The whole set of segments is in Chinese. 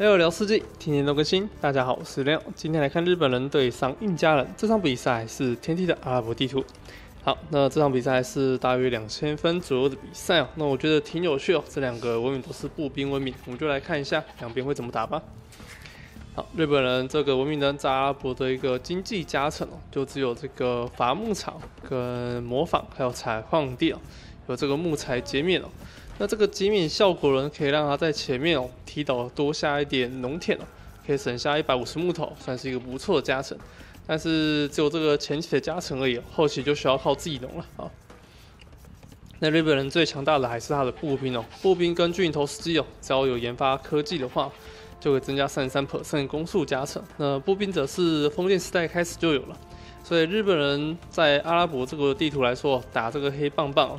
Leo 聊世纪，天天都更新。大家好，我是 Leo， 今天来看日本人对上印加人。这场比赛是天梯的阿拉伯地图。好，那这场比赛是大约2000分左右的比赛哦。那我觉得挺有趣哦，这两个文明都是步兵文明，我们就来看一下两边会怎么打吧。好，日本人这个文明人在阿拉伯的一个经济加成哦，就只有这个伐木场、跟磨坊还有采矿地哦，有这个木材截面哦。 那这个截面效果呢，可以让他在前面哦提早多下一点农田哦，可以省下150木头，算是一个不错的加成。但是只有这个前期的加成而已，后期就需要靠自己农了啊。那日本人最强大的还是他的步兵哦，步兵跟巨型投石机哦，只要有研发科技的话，就可以增加33% 攻速加成。那步兵则是封建时代开始就有了，所以日本人在阿拉伯这个地图来说，打这个黑棒棒。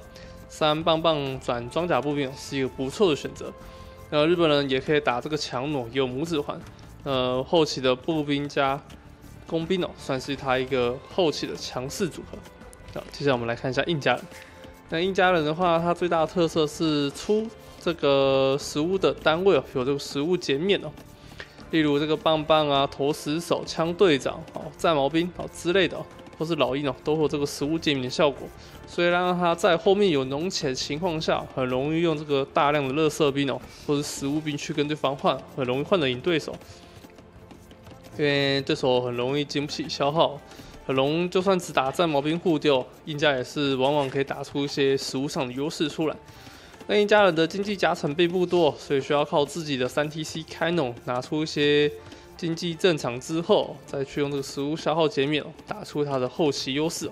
3棒棒转装甲步兵是一个不错的选择，日本人也可以打这个强弩，也有拇指环，后期的步兵加工兵哦，算是他一个后期的强势组合。好，接下来我们来看一下印加人。那印加人的话，它最大的特色是出这个食物的单位哦，有这个食物截面哦，例如这个棒棒啊、投石手、枪队长、哦战矛兵哦之类的哦。 或是老鹰哦，都会有这个食物界面的效果，所以让它在后面有农田的情况下，很容易用这个大量的垃圾兵哦，或是食物兵去跟对方换，很容易换得赢对手，因为对手很容易经不起消耗，很容易就算只打战矛兵互丢，印加也是往往可以打出一些食物上的优势出来。那印加人的经济加成并不多，所以需要靠自己的3TC 开农拿出一些。 经济正常之后，再去用这个食物消耗减免，打出它的后期优势。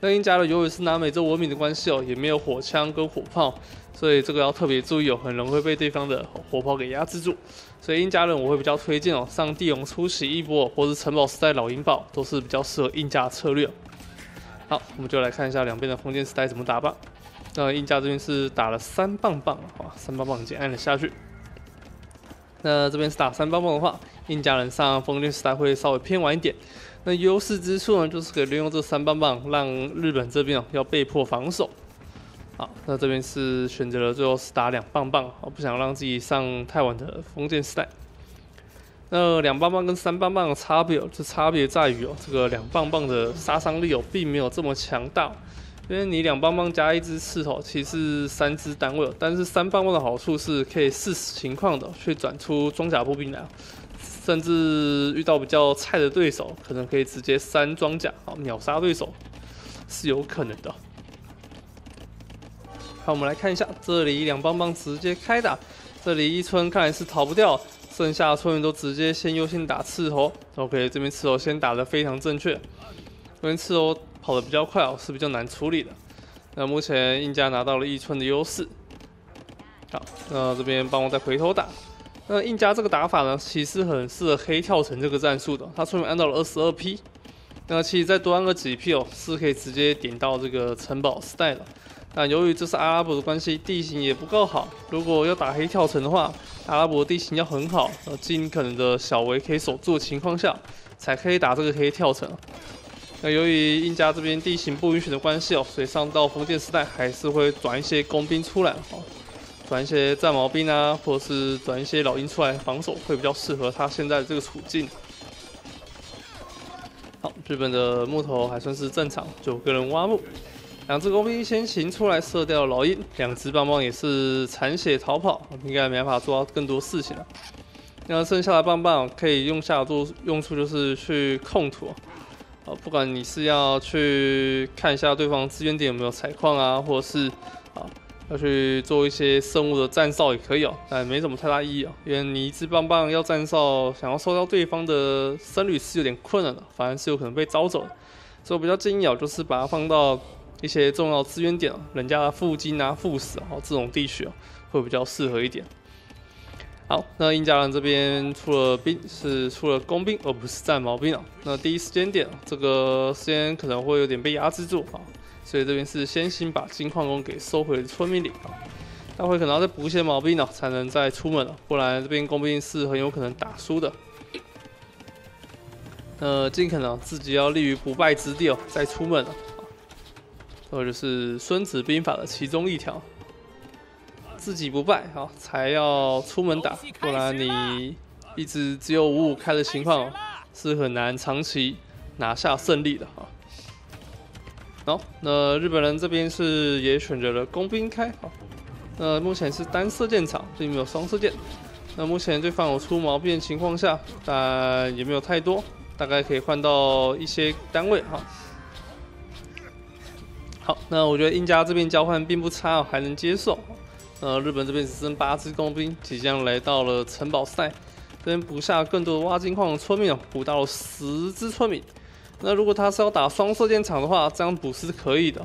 那印加人由于是南美洲文明的关系哦，也没有火枪跟火炮，所以这个要特别注意哦，很容易会被对方的火炮给压制住。所以印加人我会比较推荐哦，上地龙出席一波，或是城堡时代老鹰堡，都是比较适合印加策略。好，我们就来看一下两边的封建时代怎么打吧。那印加这边是打了3棒棒，哇，3棒棒已经按了下去。 那这边是打3棒棒的话，印加人上封建时代会稍微偏晚一点。那优势之处呢，就是可以利用这3棒棒，让日本这边哦要被迫防守。好，那这边是选择了最后是打2棒棒，我不想让自己上太晚的封建时代。那2棒棒跟3棒棒的差别哦，就差别在于哦，这个2棒棒的杀伤力哦并没有这么强大。 因为你2棒棒加1只刺头，其实是3只单位。但是3棒棒的好处是可以视情况的去转出装甲步兵来，甚至遇到比较菜的对手，可能可以直接3装甲啊秒杀对手，是有可能的。好，我们来看一下，这里2棒棒直接开打，这里一村看来是逃不掉，剩下的村民都直接先优先打刺头。OK， 这边刺头先打得非常正确，这边刺头。 跑得比较快哦，是比较难处理的。那目前印加拿到了1村的优势。好，那这边帮我再回头打。那印加这个打法呢，其实很适合黑跳城这个战术的。他出门按到了22P， 那其实再多按个几 P 哦，是可以直接点到这个城堡时代的。但由于这是阿拉伯的关系，地形也不够好。如果要打黑跳城的话，阿拉伯地形要很好，尽可能的小围可以守住的情况下，才可以打这个黑跳城。 那由于印加这边地形不允许的关系哦，所以上到封建时代还是会转一些工兵出来哦，转一些战矛兵啊，或者是转一些老鹰出来防守，会比较适合他现在的这个处境。好，日本的木头还算是正常，9个人挖木，2只工兵先行出来射掉老鹰，2只棒棒也是残血逃跑，应该没办法做到更多事情了。那剩下的棒棒可以用下做用处就是去控土。 不管你是要去看一下对方资源点有没有采矿啊，或者是要去做一些生物的战哨也可以哦，但没什么太大意义哦，因为你1只棒棒要战哨，想要收到对方的僧侣是有点困难的，反而是有可能被招走的，所以我比较建议哦，就是把它放到一些重要资源点哦，人家的附近啊、附死哦这种地区哦，会比较适合一点。 好，那印加人这边出了工兵，而不是战矛兵哦。那第一时间点，这个时间可能会有点被压制住啊，所以这边是先行把金矿工给收回村民里啊。待会可能要再补一些毛兵哦，才能再出门了，不然这边工兵是很有可能打输的。尽可能自己要立于不败之地哦，再出门了。这就是《孙子兵法》的其中一条。 自己不败啊，才要出门打，不然你一直只有5-5开的情况，是很难长期拿下胜利的啊。好，那日本人这边是也选择了工兵开啊。那目前是单射箭场，并没有双射箭。那目前对方有出毛病的情况下，但也没有太多，大概可以换到一些单位哈。好，那我觉得印加这边交换并不差，还能接受。日本这边只剩8只工兵，即将来到了城堡赛。 这边补下更多的挖金矿的村民哦，补到了10只村民。那如果他是要打双射箭场的话，这样补是可以的。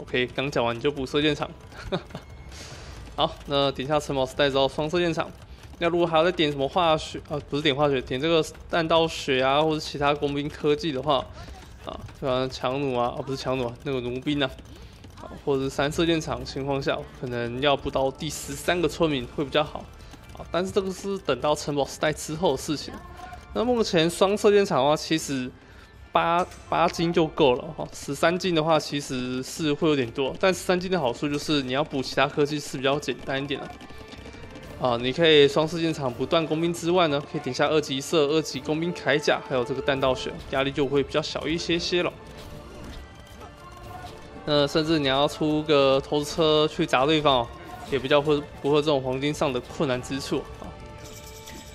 OK， 刚讲完就补射箭场。好，那点下城堡时代之后，双射箭场。那如果还要再点什么化学不是点化学，点这个弹道学啊，或者其他工兵科技的话，啊，对吧？强弩啊，不是强弩啊，那个弩兵啊，或者是3射箭场情况下，可能要补到第13个村民会比较好。 但是这个是等到城堡时代之后的事情。那目前双射箭场的话，其实8金就够了哈。13金的话，其实是会有点多，但13金的好处就是你要补其他科技是比较简单一点的。啊，你可以双射箭场不断工兵之外呢，可以点下2级射、2级工兵铠甲，还有这个弹道学，压力就会比较小一些些了。那甚至你要出个投石车去砸对方哦。 也比较会不会这种黄金上的困难之处啊？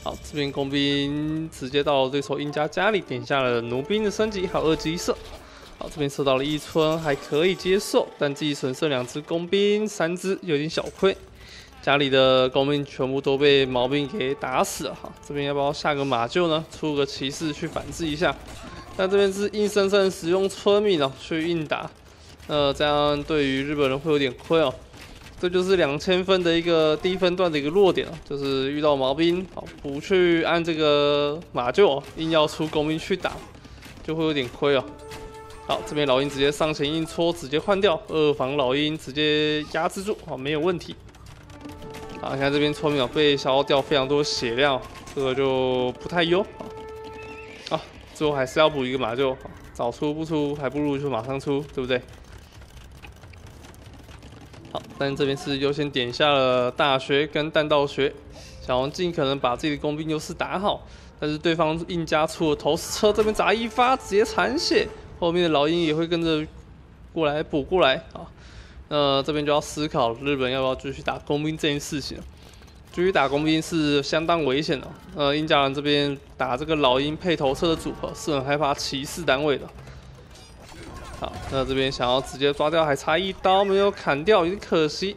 好，这边工兵直接到对手印加家里，点下了弩兵的升级，还有2级射。好，这边射到了1村，还可以接受，但自己损失2只工兵，3只有点小亏。家里的工兵全部都被毛病给打死了。哈，这边要不要下个马厩呢？出个骑士去反制一下？但这边是硬生生使用村民哦去硬打，这样对于日本人会有点亏哦。 这就是2000分的一个低分段的一个弱点啊，就是遇到毛兵，好不去按这个马厩，硬要出工兵去打，就会有点亏哦。好，这边老鹰直接上前硬戳，直接换掉2防老鹰，直接压制住，好没有问题。啊，你看这边村民被消耗掉非常多血量，这个就不太优啊。最后还是要补一个马厩，早出不出，还不如就马上出，对不对？ 好，但这边是优先点下了大学跟弹道学，想要尽可能把自己的工兵优势打好。但是对方硬加出了投石车，这边砸1发直接残血，后面的老鹰也会跟着过来补过来啊。这边就要思考日本要不要继续打工兵这件事情。继续打工兵是相当危险的。印加人这边打这个老鹰配投射的组合是很害怕骑士单位的。 好，那这边想要直接抓掉，还差1刀没有砍掉，有点可惜。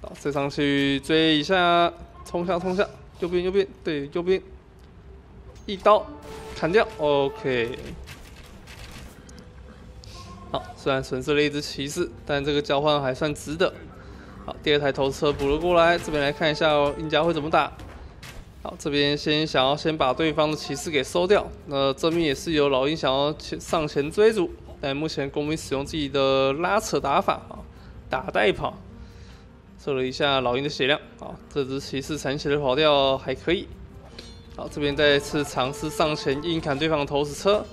好，再上去追一下，冲下，右边，对，右边，1刀砍掉 ，OK。好，虽然损失了1只骑士，但这个交换还算值得。好，第2台投车补了过来，这边来看一下印加会怎么打。 好，这边想要先把对方的骑士给收掉。那这边也是有老鹰想要上前追逐，但目前工兵使用自己的拉扯打法啊，打带跑，测了一下老鹰的血量啊，这只骑士残血的跑掉还可以。好，这边再次尝试上前硬砍对方的投石车，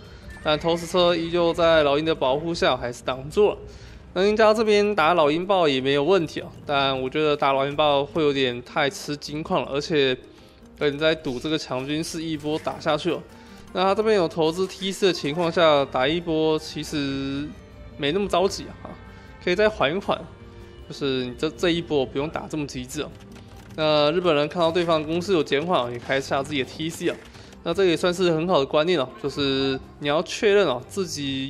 但投石车依旧在老鹰的保护下还是挡住了。那印加这边打老鹰豹也没有问题啊，但我觉得打老鹰豹会有点太吃金矿了，而且。 你在赌这个强军是一波打下去了，那他这边有投资 T 4的情况下，打一波其实没那么着急啊，可以再缓一缓，就是你这一波不用打这么极致啊。那日本人看到对方攻势有减缓，也开下自己的 T 4啊，那这也算是很好的观念哦，就是你要确认哦自己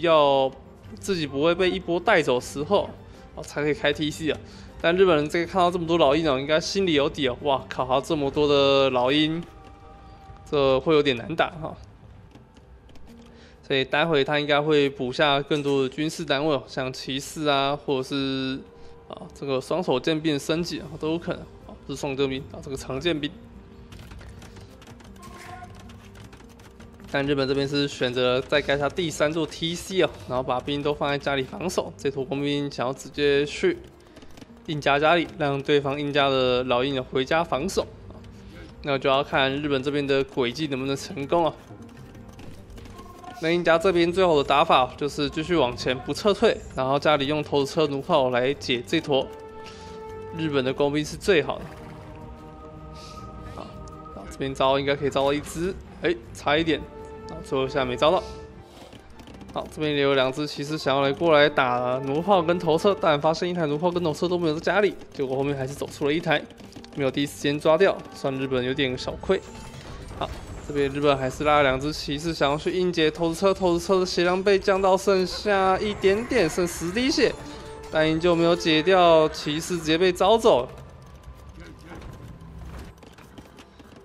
不会被一波带走的时候，哦才可以开 T 4啊。 但日本人这个看到这么多老鹰哦，应该心里有底哦。哇靠，还有这么多的老鹰，这会有点难打哈。所以待会他应该会补下更多的军事单位哦，像骑士啊，或者是啊这个双手剑兵升级啊都有可能啊，不是双剑兵啊，这个长剑兵。但日本这边是选择再盖下第3座 TC 哦，然后把兵都放在家里防守。这坨工兵想要直接去。 印加家里让对方印加的老鹰回家防守，那就要看日本这边的轨迹能不能成功啊。那印加这边最好的打法就是继续往前不撤退，然后家里用投石车弩炮来解这坨日本的工兵是最好的。这边招应该可以招到一只，哎，差一点，啊，最后一下没招到。好，这边也有两只骑士想要来过来打弩炮跟投射，但发现一台弩炮跟投射都没有在家里，结果后面还是走出了一台，没有第一时间抓掉，算日本有点小亏。好，这边日本还是拉了两只骑士想要去应接投掷车，投掷车的血量被降到剩下一点点，剩10滴血，但依旧没有解掉，骑士直接被招走。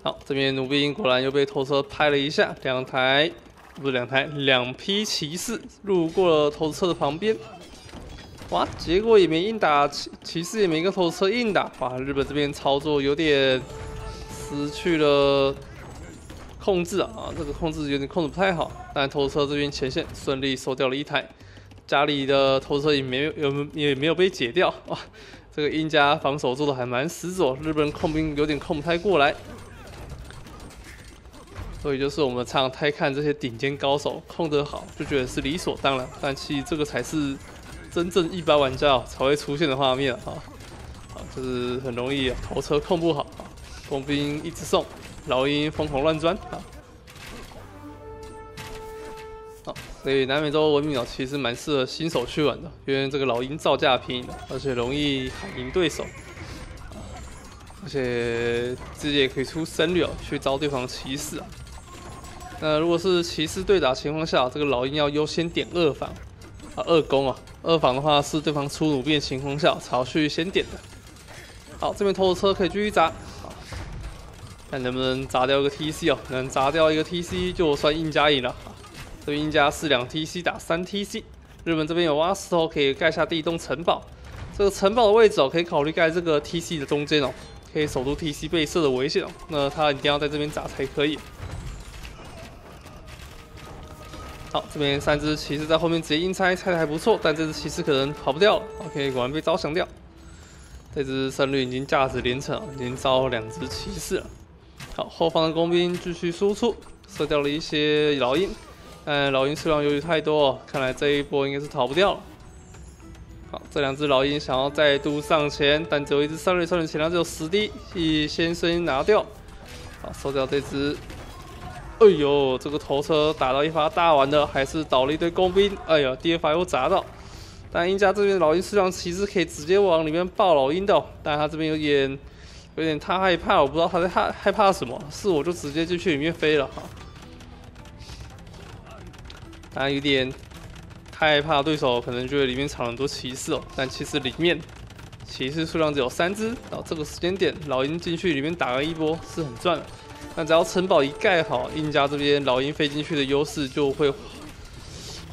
好，这边弩兵果然又被投车拍了一下，两批骑士路过了投车的旁边，哇，结果也没硬打，骑士也没跟投车硬打，哇，日本这边操作有点失去了控制啊，这个控制有点控制不太好，但投车这边前线顺利收掉了一台，家里的投车也没有被解掉，哇，这个英家防守做的还蛮死守，日本控兵有点控不太过来。 所以就是我们常常太看这些顶尖高手控得好，就觉得是理所当然，但其实这个才是真正一般玩家、哦、才会出现的画面啊！啊，就是很容易、啊、头车控不好，啊、工兵一直送，老鹰疯狂乱钻啊！好、啊，所以南美洲文明鸟其实蛮适合新手去玩的，因为这个老鹰造价便宜的，而且容易喊赢对手。 而且自己也可以出僧侣、哦、去招对方骑士啊。那如果是骑士对打情况下，这个老鹰要优先点二防啊，二攻啊。二防的话是对方出弩兵情况下才要去先点的。好，这边投掷车可以继续砸，看能不能砸掉一个 TC 哦。能砸掉一个 TC 就算硬加赢了。这边硬加是2 TC 打3 TC。日本这边有挖石头可以盖下第一栋城堡，这个城堡的位置哦可以考虑盖这个 TC 的中间哦。 可以守住 TC 被射的危险哦，那他一定要在这边砸才可以。好，这边3只骑士在后面直接硬拆，拆的还不错，但这只骑士可能跑不掉了。OK， 果然被招降掉。这只胜率已经价值连城了，已经招2只骑士了。好，后方的工兵继续输出，射掉了一些老鹰，但老鹰数量由于太多、哦，看来这一波应该是逃不掉了。 好，这2只老鹰想要再度上前，但只有一只3 血量只有10滴，先拿掉。好，收掉这只。哎呦，这个头车打到一发大丸的，还是倒了一堆工兵。哎呀，第二发又砸到。但鹰家这边老鹰数量其实可以直接往里面爆老鹰的、哦，但他这边有点太害怕，我不知道他在害怕什么，是我就直接就去里面飞了哈。他有点。 害怕对手可能觉得里面藏很多骑士哦，但其实里面骑士数量只有3只。然后这个时间点，老鹰进去里面打了一波是很赚的。但只要城堡一盖好，印加这边老鹰飞进去的优势就会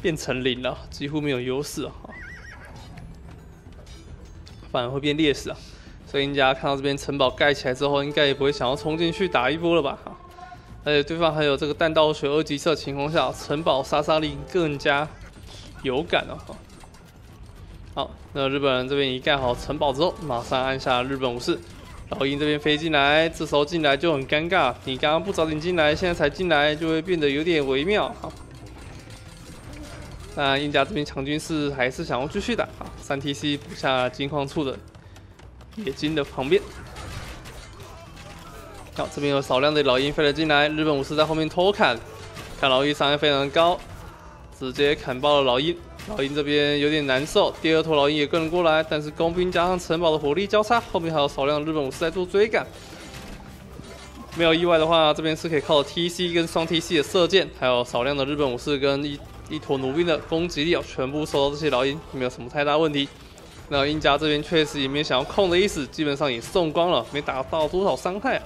变成0了，几乎没有优势啊，反而会变劣势啊。所以印加看到这边城堡盖起来之后，应该也不会想要冲进去打一波了吧？而且对方还有这个弹道学2级射情况下，城堡杀伤力更加。 有感哦，好，那日本人这边一盖好城堡之后，马上按下日本武士，老鹰这边飞进来，这时候进来就很尴尬，你刚刚不早点进来，现在才进来就会变得有点微妙哈。那印加这边强军是还是想要继续打啊，3 TC 补下金矿处的野金的旁边。 好，这边有少量的老鹰飞了进来，日本武士在后面偷砍，看老鹰伤害非常高。 直接砍爆了老鹰，老鹰这边有点难受。第2头老鹰也跟了过来，但是工兵加上城堡的火力交叉，后面还有少量日本武士在做追赶。没有意外的话，这边是可以靠 TC 跟双 TC 的射箭，还有少量的日本武士跟一坨弩兵的攻击力，全部收到这些老鹰，没有什么太大问题。那鹰家这边确实也没想要控的意思，基本上也送光了，没打到多少伤害啊。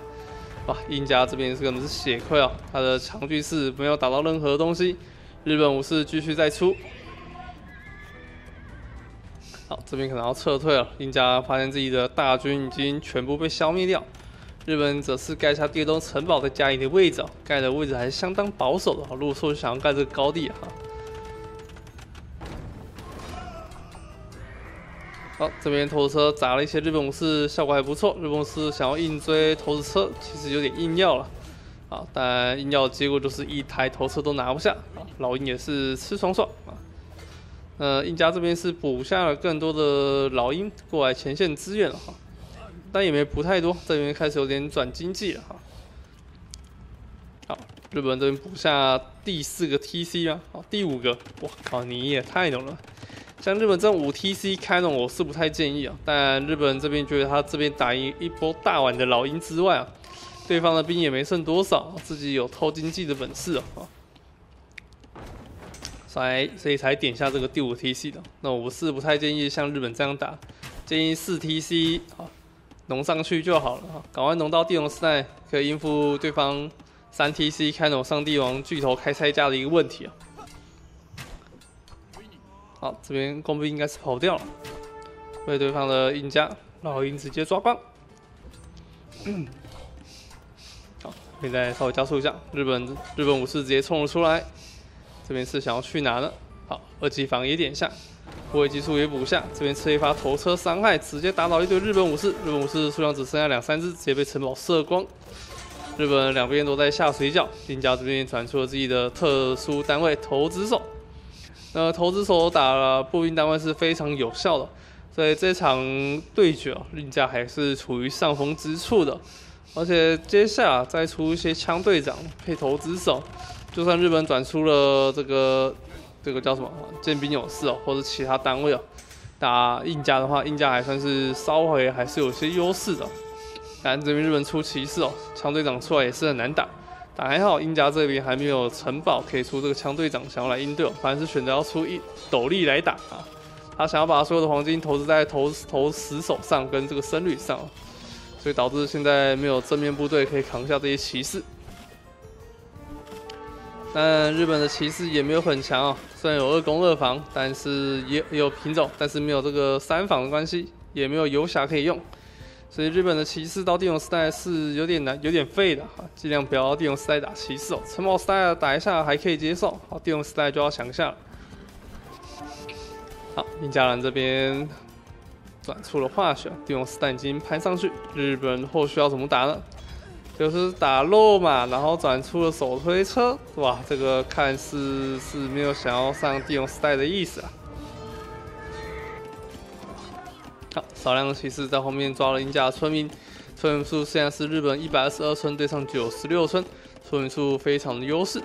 哇，鹰家这边是根本是血亏啊，他的强军是没有打到任何东西。 日本武士继续再出，好，这边可能要撤退了。印加发现自己的大军已经全部被消灭掉，日本则是盖下第2栋城堡在家里的位置、哦，盖的位置还是相当保守的。如果说想要盖这个高地哈、啊，好，这边投掷车砸了一些日本武士，效果还不错。日本武士想要硬追投掷车，其实有点硬要了。 啊，但硬要的结果就是一台投射都拿不下啊！老鹰也是吃爽爽啊。印加这边是补下了更多的老鹰过来前线支援了哈、啊，但也没补太多，这边开始有点转经济了哈、啊。日本这边补下第四个 TC 啊，好，第五个，我靠，你也太牛了！像日本这种5TC 开农，我是不太建议啊。但日本这边觉得他这边打赢一波大碗的老鹰之外啊，对方的兵也没剩多少，自己有偷经济的本事啊，所以才点下这个第五 TC 的。那我是不太建议像日本这样打，建议4TC 啊。 农上去就好了哈，赶快农到地龙时代，可以应付对方3TC 开农上地龙巨头开拆家的一个问题啊。好，这边工兵应该是跑掉了，被对方的鹰家老鹰直接抓棒。好，可以再稍微加速一下，日本武士直接冲了出来，这边是想要去哪呢？好，2级防也点下。 护卫技术也补下，这边吃一发头车伤害，直接打倒一堆日本武士。日本武士数量只剩下2、3只，直接被城堡射光。日本两边都在下水饺，兵家这边传出了自己的特殊单位投掷手。那投掷手打了步兵单位是非常有效的，所以这场对决啊，兵家还是处于上风之处的。而且接下来再出一些枪队长配投掷手，就算日本转出了这个叫什么？剑兵勇士哦，或者其他单位哦，打印加的话，印加还算是稍微还是有些优势的。但这边日本出骑士哦，枪队长出来也是很难打。但还好印加这边还没有城堡可以出这个枪队长，想要来应对哦，反而是选择要出一斗笠来打啊。他想要把所有的黄金投资在投石手上跟这个僧侣上哦，所以导致现在没有正面部队可以扛下这些骑士。 但日本的骑士也没有很强哦，虽然有2攻2防，但是也有品种，但是没有这个3防的关系，也没有游侠可以用，所以日本的骑士到地龙时代是有点难，有点废的哈，尽量不要到地龙时代打骑士哦，城堡时代打一下还可以接受，好，地龙时代就要想下了。好，印加人这边转出了化学，地龙时代已经攀上去，日本后续要怎么打呢？ 就是打肉嘛，然后转出了手推车，哇，这个看似是没有想要上地龙时代的意思啊。好，少量的骑士在后面抓了鹰家的村民，村民数现在是日本122村对上96村，村民数非常的优势。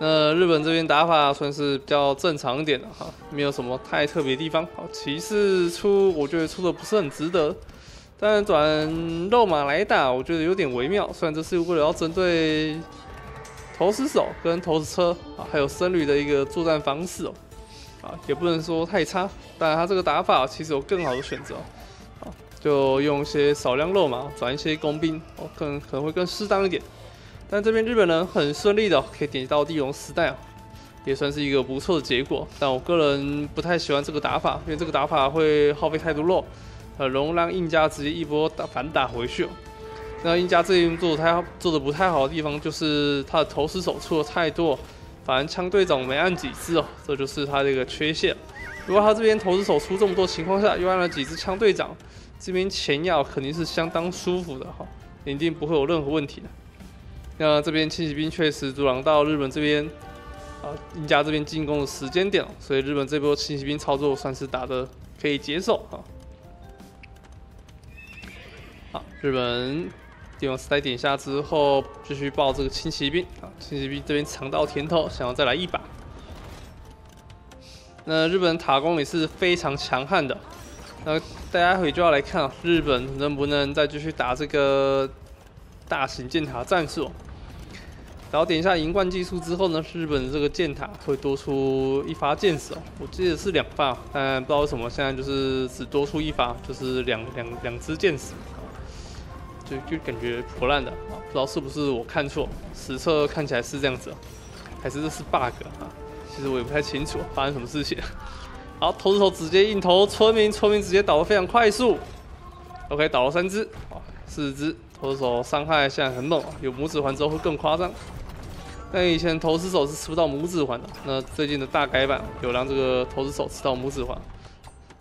那日本这边打法算是比较正常一点的哈，没有什么太特别的地方。好，骑士出我觉得出的不是很值得。 但转肉马来打，我觉得有点微妙。虽然这是为了要针对投石手跟投石车啊，还有僧侣的一个作战方式哦，啊，也不能说太差。当然，他这个打法其实有更好的选择哦，就用一些少量肉马转一些工兵哦，可能会更适当一点。但这边日本人很顺利的可以点到地龙时代啊，也算是一个不错的结果。但我个人不太喜欢这个打法，因为这个打法会耗费太多肉。 容让印加直接一波反打回去哦。那印加这边做的不太好的地方，就是他的投石手出的太多，反正枪队长没按几只哦，这就是他的一个缺陷。如果他这边投石手出这么多情况下，又按了几只枪队长，这边前药肯定是相当舒服的哈，一定不会有任何问题的。那这边轻骑兵确实阻挡到日本这边啊，印加这边进攻的时间点，所以日本这波轻骑兵操作算是打得可以接受啊。 好，日本地龙时代点下之后，继续爆这个轻骑兵啊！轻骑兵这边尝到甜头，想要再来一把。那日本塔攻也是非常强悍的，那大家回就要来看啊，日本能不能再继续打这个大型箭塔战术？然后点一下银冠技术之后呢，日本这个箭塔会多出一发箭矢哦，我记得是2发，但不知道为什么现在就是只多出一发，就是两支箭矢。 就感觉破烂的啊，不知道是不是我看错，实测看起来是这样子，还是这是 bug 啊？其实我也不太清楚发生什么事情。好，投石手直接硬投村民，村民直接倒得非常快速。OK， 倒了3只，啊，4只。投石手伤害现在很猛啊，有拇指环之后会更夸张。但以前投石手是吃不到拇指环的，那最近的大改版有让这个投石手吃到拇指环，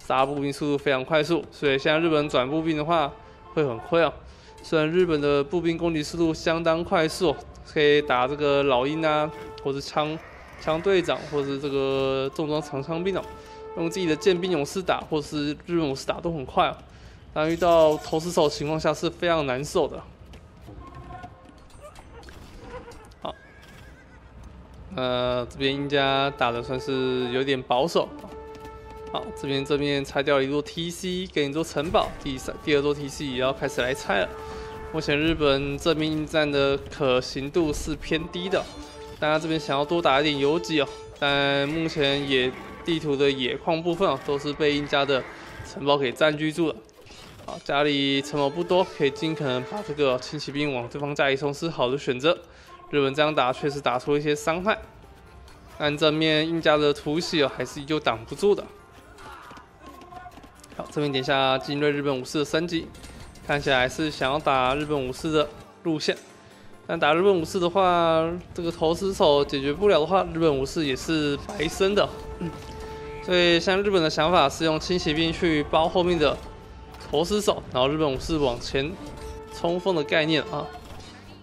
杀步兵速度非常快速，所以现在日本转步兵的话会很亏啊。 虽然日本的步兵攻击速度相当快速，可以打这个老鹰啊，或是枪队长，或是这个重装长枪兵哦，用自己的剑兵勇士打，或是日本武士打都很快哦。但遇到投石手的情况下是非常难受的。好，这边赢家打的算是有点保守。好，这边这边拆掉一座 TC， 给你做城堡，第二座 TC 也要开始来拆了。目前日本正面应战的可行度是偏低的，大家这边想要多打一点游击哦，但目前地图的野矿部分哦，都是被印加的城堡给占据住了。好，家里城堡不多，可以尽可能把这个轻骑兵往对方家里冲是好的选择。日本这样打确实打出一些伤害，但正面印加的突袭哦，还是依旧挡不住的。好，这边点下精锐日本武士的升级，看起来是想要打日本武士的路线。但打日本武士的话，这个投石手解决不了的话，日本武士也是白生的。所以，像日本的想法是用轻骑兵去包后面的投石手，然后日本武士往前冲锋的概念啊。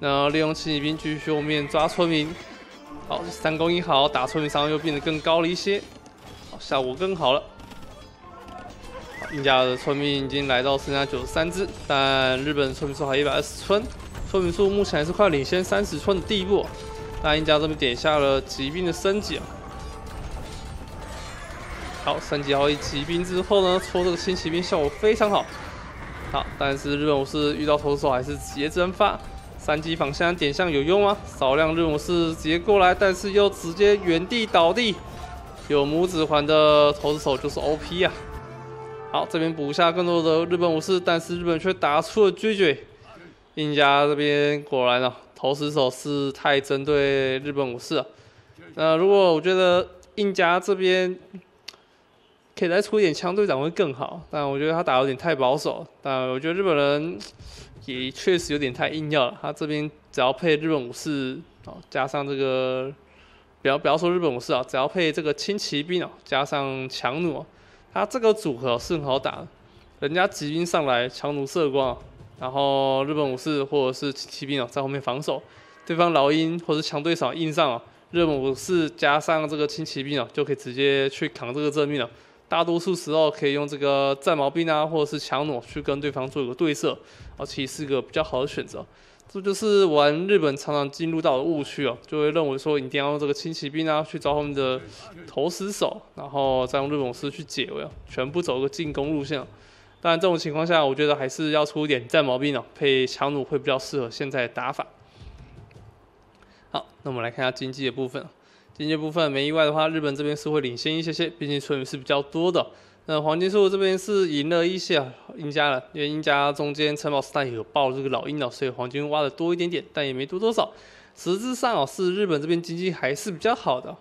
然后利用轻骑兵继续后面抓村民，好，三攻一好，打村民伤害又变得更高了一些，好，效果更好了。印加的村民已经来到剩下93只，但日本村民数还120村，村民数目前还是快领先30村的地步。那印加这边点下了骑兵的升级啊。好，升级好一骑兵之后呢，戳这个轻骑兵效果非常好。好，但是日本武士遇到投手还是直接蒸发。三级仿现点向有用吗？少量日本武士直接过来，但是又直接原地倒地。有拇指环的投手就是 OP 啊。好，这边补下更多的日本武士，但是日本却打出了拒绝。印加这边果然啊，投石手是太针对日本武士了。如果我觉得印加这边。可以再出一点枪队长会更好，但我觉得他打有点太保守。但我觉得日本人也确实有点太硬要了。他这边只要配日本武士哦，加上这个不要说日本武士啊，只要配这个轻骑兵哦，加上强弩，他这个组合是很好打的。人家骑兵上来，强弩射光，然后日本武士或者是轻骑兵哦在后面防守，对方老鹰或者强对手硬上哦，日本武士加上这个轻骑兵哦就可以直接去扛这个正面了。大多数时候可以用这个战矛兵啊，或者是强弩去跟对方做一个对射，其实是个比较好的选择。这就是玩日本常常进入到的误区哦，就会认为说一定要用这个轻骑兵啊去找他们的投石手，然后再用日本武士去解围，全部走个进攻路线哦。当然这种情况下，我觉得还是要出一点战矛兵哦，配强弩会比较适合现在的打法。好，那我们来看一下经济的部分。经济部分没意外的话，日本这边是会领先一些些，毕竟村民是比较多的。那黄金树这边是赢了一些赢家了，因为赢家中间城堡时代有爆这个老鹰哦，所以黄金挖的多一点点，但也没多少。实质上哦，是日本这边经济还是比较好的。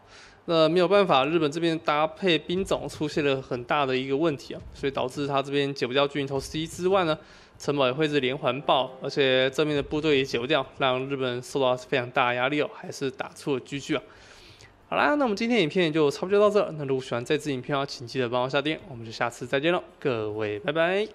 那没有办法，日本这边搭配兵种出现了很大的一个问题啊，所以导致他这边解不掉巨人头 C 之外呢，城堡也会是连环爆，而且正面的部队也解不掉，让日本受到非常大的压力哦，还是打出了GG啊。好啦，那我们今天影片就差不多到这。那如果喜欢这支影片的话，请记得帮我下订阅，我们就下次再见喽，各位，拜拜。